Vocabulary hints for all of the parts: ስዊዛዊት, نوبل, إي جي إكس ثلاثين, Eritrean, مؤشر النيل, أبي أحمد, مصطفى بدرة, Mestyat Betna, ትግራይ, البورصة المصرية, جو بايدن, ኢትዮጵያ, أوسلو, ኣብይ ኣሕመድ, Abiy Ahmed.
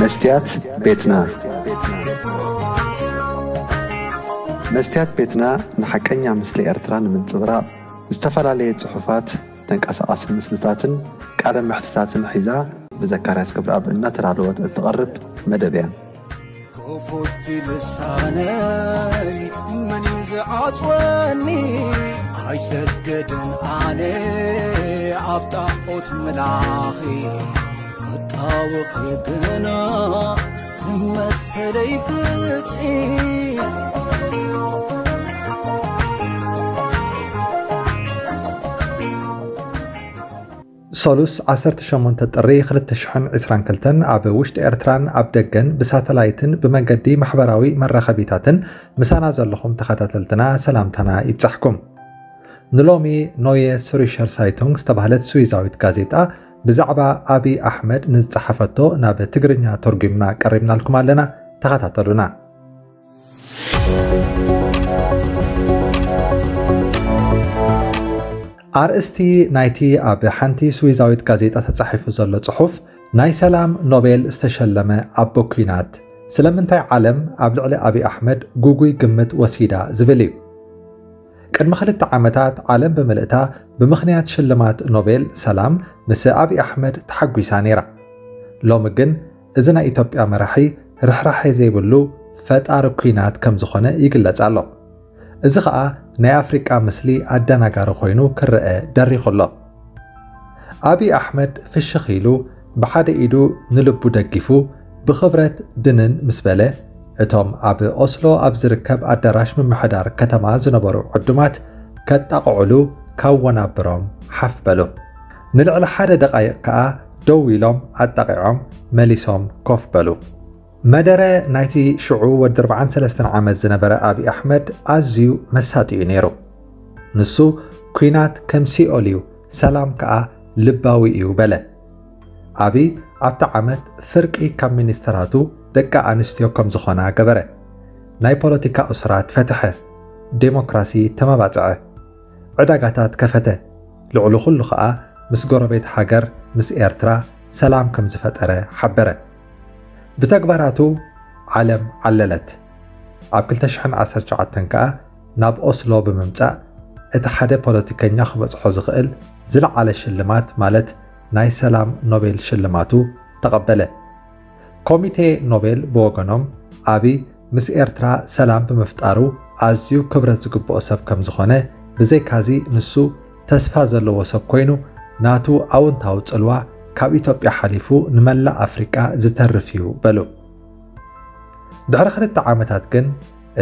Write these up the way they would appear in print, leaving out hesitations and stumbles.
مستيات بيتنا نحكينا مثل إرتران من الزراء استفلالية صحفات تنقص أصل مسلساتن كألم محتساتن حذاء بذكرات قبل أب النتر على وقت التغرب مدبيان كوفت لساني من يزعج وني عيسجد علي عبطاقت ملاخي أطاوخي قنا مستلي فتحي سالوس عصرت شمون تطري خلت شحن عسران كلتن عبا وشت إرتران عبدقن بساتلايتن بمنقدي محبراوي مرخبيتاتن مسانا زلخم تخاتتلتنا سلامتنا يبتحكم نلومي نوية سوريشر سايتونغ استبهلت سويزاويت غازيتا بزعبا أبي أحمد نزحفتو ناب تقرنيا ترقمنا قربنا لكم لنا تخاتتلنا آرستي نايتي أبي حنتي سويزاويت غازيتا تصحيف زلو صحف ناي سلام نوبل استشلمة أبو كينات سلمنتاي عالم أبلعلي أبي أحمد جوجوي قمت وسيدة زبليو قد مخلت عامتات عالم بملئتا بمخنيات شلمات نوبل سلام مسي أبي أحمد تحقوي سانيرا لو مجن إذنا إتوبيا مرحي رحرحي زيبلو فات أرو كينات كم زخونة يقلت علو إذا خا ناي أفريقيا مثلي أدنى كارخوينو كرأ دري خلا. أبي أحمد في الشخيلو بحد إيدو نلبو دقيفو بخبرة دنن مسبلة إتام أبي أصلو أبزركب أدراش من محدار كتما زنبرو عدمات كتقعلو كونا برام حفبلو. نلعل حدا دقائق كأ دويلم أدقعم مليسام كفبلو. مدرة نايتي شعو ودربعان سلستن عامة زنبرة أبي أحمد أزيو مساتي نيرو نسو كينات كمسي أوليو سلام كأ لباوي إيو بلا أبي أبتع عامة فرق إي كم منستراتو دكا أنستيو كم زخونا كبرة ناي بولوتيكا أسرات فتحة ديموكراسي تماباتعة عداقاتات كفتة لعلو خلو خأ مس قربيت حقر مس إيرترا سلام كم زفترة حبرة بتكبراتو عالم عللت عب كل تشحن عسر جعتن كأ ناب أوسلو بممتع اتحاد بوليتيكا نخبط حزقل زل على شلمات مالت ناي سلام نوبل شلماتو تقبله كوميتي نوبل بوغنوم أبي مس إرترا سلام بمفتارو أزيو كبرت زقب بأسف كم زخونه بزي كازي نسو تسفى زلو وسب كوينو ناتو أون تاوت الوا ካብ ኢትዮጵያ ሓሊፉ ንመላእ ኣፍሪቃ ዝተርፍ እዩ በሉ ድሕሪ ክልተ ዓመታት ግን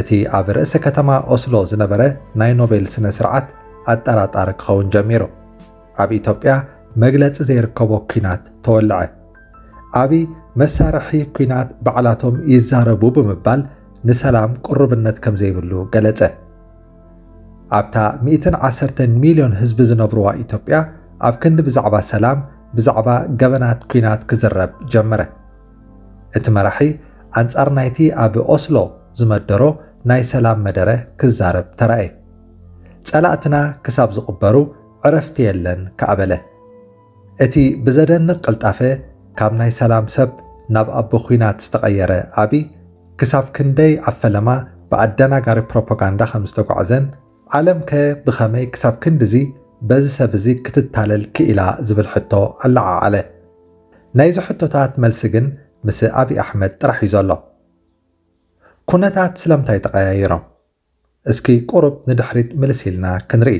እቲ ኣብ ርእሰ ከተማ ኦስሎ ዝነበረ ናይ ኖቤል ስነ ስርዓት ኣጠራጣሪ ክኸውን ጀሚሩ ኣብ ኢትዮጵያ መግለፂ ዘይርከቦ ኩናት ተወልዐ ኣብ መሳርሒ ኩናት ባዕላቶም ይዛረቡ ብምባል ንሰላም ቁርብነት ከም ዘይብሉ ገለጸ ኣብታ 110 ሚሊዮን ህዝቢ ዝነብርዋ ኢትዮጵያ ኣብ ክንዲ ብዛዕባ ሰላም بزعبا جبنات كينات كزرب جمره اتمرحي انصار نايتي ابي اوسلو زمدرو ناي سلام مدره كزرب ترأي صلاتنا كساب زقبرو عرفت يلن كابله اتي بزدن قلطافه كاب ناي سلام سب ناب ابو كينات استغيره ابي كساب كندي عفلما بعدنا غار بروباغاندا خمستقعزن عالم ك بخمي كساب كندزي بزي سبزي كتتالل كإلا زبل حطو اللعا عليه نايزو حطو تات ملسجن مسي أبي أحمد رح يزالو كنا تات سلمتاي تغييرو اسكي قرب ندحريت ملسيلنا كنري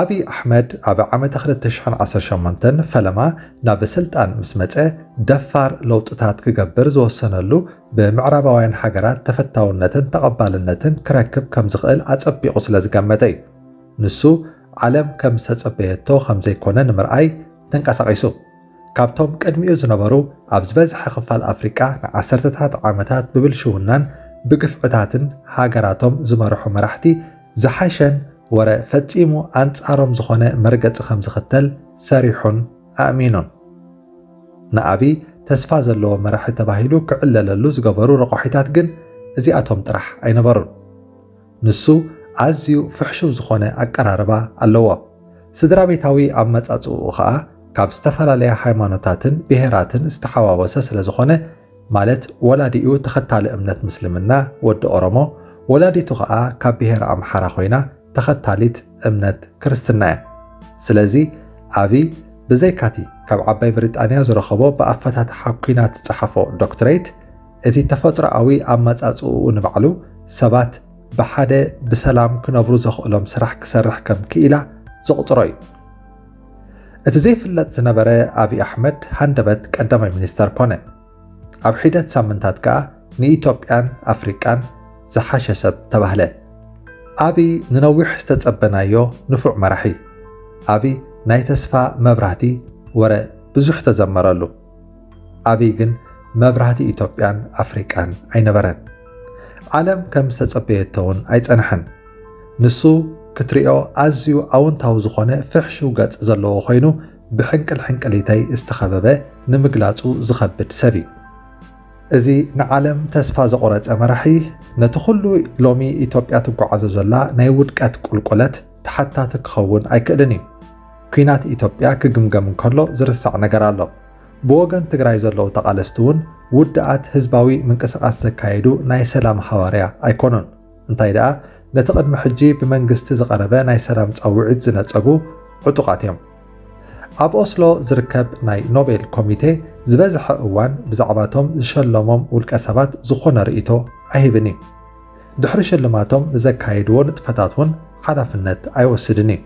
أبي أحمد أبي عام تخلت تشحن 10 شمنتن فلما نابسلتان مسمتئ دفار لوطتات كجبر زوسنلو بمعرباوين حجرات تفتاونتن تقبالنتن كركب كمزقل أتسبي قصلة زقمتي نسو عالم كم ستسبيتو خمزي كونن مرأي تنقصقيسو كابتوم قدميو زنبرو ابز بزح خفال افريقيا نعسرتات عامتات ببلشونن بقفعتاتن هاجراتهم زمرحو مرحتي زحاشن ورا فصيمو انصارم زخونه مرقص خمز ختل سريحون امينون نابي تسفا زلو مرح تباهيلو كعلللو زغبرو رقحيتات كن ازياتهم طرح اينبرو نسو أزيو فحشو زخونة أقراربا اللوا سدرابي تاوي أمت أتوقع ካብ ዝተፈላልያ ሃይማኖታትን ብሄራትን ዝተሓዋወሰ ስለዝኾነ ማለት ወላዲኡ ተኸታለ እምነት ሙስሊምና ወዲ ኦሮሞ ወላዲቱ ኸዓ ካብ ብሄር ኣምሓራ ኾይና ተኸታሊት እምነት ክርስትና ስለዚ አቢ ብዘይካቲ ካብ ዓባይ ብሪጣንያ ዝረኸቦ በኣፈታት ሓኩናት ጽሕፎ ዶክተሬት እቲ ተፈጥራዊ ኣመጻጽኡ ንባዕሉ ሰባት ብሓደ ብሰላም ክነብሩ ዘኽእሎም ስራሕ ክሰርሕ ከም ክኢላ ዝቁጥረይ እቲ ዘይፍለጥ ዝነበረ አቢ አሕመድ ሃንደበት ቀዳማይ ሚኒስተር ኮነ ኣብ ሒደት ሳምንታት ካ ንኢትዮጵያን ኣፍሪካን ዝሓሸሰብ ተባህለ አቢ ንነዊሕ ዝተጸበናዮ ንፉዕ መራሒ አቢ ናይ ተስፋ መብራህቲ ወረ ብዙሕ ተዘመረሉ አቢ ግን መብራህቲ ኢትዮጵያን ኣፍሪካን ኣይነበረን ዓለም ከም ዝተጸበየተውን ኣይጸንሐን ንሱ ክትሪኦ ኣዝዩ ኣወንታው ዝኾነ ፍሕሽው ገጽ ዘለዎ ኮይኑ ብሕንቅል ሕንቅሊታይ ዝተኸበበ ንምግላጹ ዝኸብድ ሰብ እዚ ንዓለም ተስፋ ዘቆረጸ መራሒ ነቲ ኩሉ ሎሚ ኢትዮጵያ ትጓዓዘ ዘላ ናይ ውድቀት ቁልቁለት ተሓታት ክኸውን ኣይክእልን እዩ ኩናት ኢትዮጵያ ክግምገም ከሎ ዝርሳዕ ነገር ኣሎ ብወገን ትግራይ ዘለዉ ተቓለስትውን ውድኣት ህዝባዊ ምንቅስቓስ ዘካየዱ ናይ ሰላም ሓዋርያ ኣይኮኑን እንታይ ደኣ نتقدم حجي بمنجست زغربان اي سلام تصوعد زنصغو عطقاتهم اب اوسلو زركب ناي نوبل كوميتي زبزح اوان بزعباتهم شلموم والقسابات زخون رئيتو اهبني دحر شلماتهم زكايدون طفتاتون حرفنت اي وسدني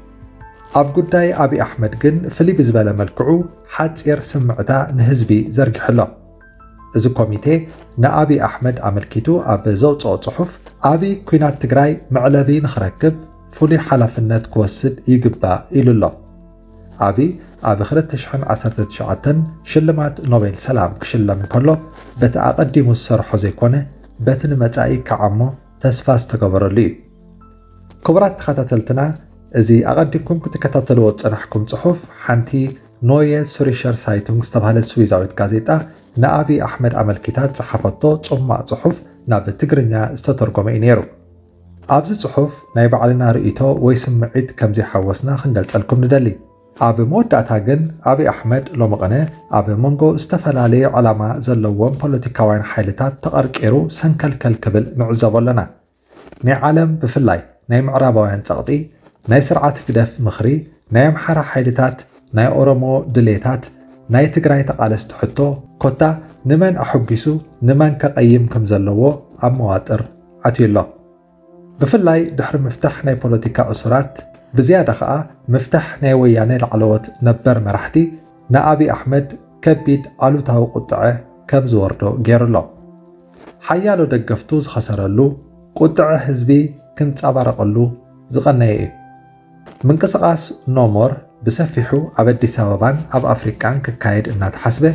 اب قداي ابي احمد جن فلي بزباله ملكعو حاطير سمعتا نحزبي زركحلو እዚ ኮሚቴ ንአቢ አሕመድ አመልኪቱ አብ ዘውጽኦ ጽሑፍ አቢ ኩናት ትግራይ መዕለቢ ንኽረክብ ፍሉይ ሓላፍነት ክወስድ ይግባእ ኢሉሎ አቢ ኣብ 2019 ሽልማት ኖቤል ሰላም ክሽለም ከሎ በቲ ኣቐዲሙ ዝሰርሖ ዘይኮነ በቲ ንመጻኢ ከዓሞ ተስፋ ዝተገበረሉ እዩ ክቡራት ተኸታተልትና እዚ ኣቐዲምኩም ክትከታተልዎ ፀናሕኩም ጽሑፍ ሓንቲ نوية سوريشر سايتونغ استبهلت سويزاويت غازيتا نأبي أحمد أملكيتات صحفتو تصمع صحف ناب تقرنيا استترقم إنيرو أبز صحف نايب علينا رئيتو ويسمعيد كمزي حوصنا خنجلت لكم ندلي أبي موت داتاقن أبي أحمد لومغنى أبي منغو استفل عليه علامة زلوان بوليتيكاوين حيلتات تقرق إيرو سنكالكال كبل نعزبو لنا ناي عالم بفلاي ناي معرابوين تغطي ناي سرعات كدف مخري ناي محارة حيلتات ናይ ኦሮሞ ድሌታት ናይ ትግራይ ተቃለስት ሕቶ ኮታ ንመን ኣሕጉሱ ንመን ከቀይም ከም ዘለዎ ኣመዋጥር ኣትዩሎ በፍላይ ድሕር ምፍታሕ ናይ ፖለቲካ እስራት ብዝያዳ ኸዓ ምፍታሕ ናይ ወያኔ ላዕለወት ነበር መራሕቲ ንኣቢ ኣሕመድ ከቢድ ኣሉታዊ ቁጥዐ ከም ዝወርዶ ገይሩሎ ሓያሎ ደገፍቱ ዝኸሰረሉ ቁጥዐ ህዝቢ ክንፀባረቐሉ ዝቐነየ እዩ ምንቅስቓስ ኖሞር بسفحو عبد سابان اب افريكان ككايد انات حسبه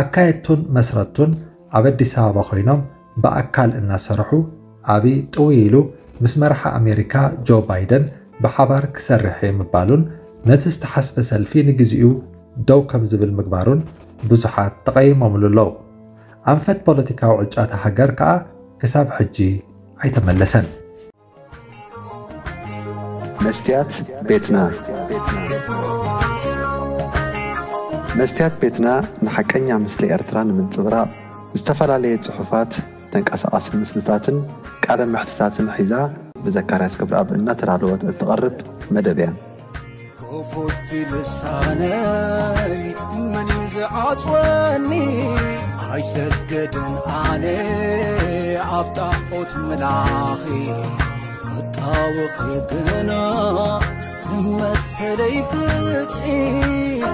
اكايتون مسرتون عبد سابا خوينم باكال ان سرحو ابي طويلو مسمرحه امريكا جو بايدن بحبر كسرحي مبالون نتست حسبه سلفي نغزيو دو كم زبل مغبارون بزحات تقيمم لولو انفت بوليتيكاو عجات هاجر كا كساب حجي ايتملسن مستيات بيتنا مستيات بيتنا نحكينا مثل إرتران من الزغراء استفلالية صحفات تنكأس أصل مسلطاتن كعلم محتطاتن حيزا بذكاريس كبر أب إنها ترعلوات التغرب مدبيا كفوت لساني من يزعات واني عيسكدن عني عبطاقوت ملاخي وخيقنا مسلي فتحي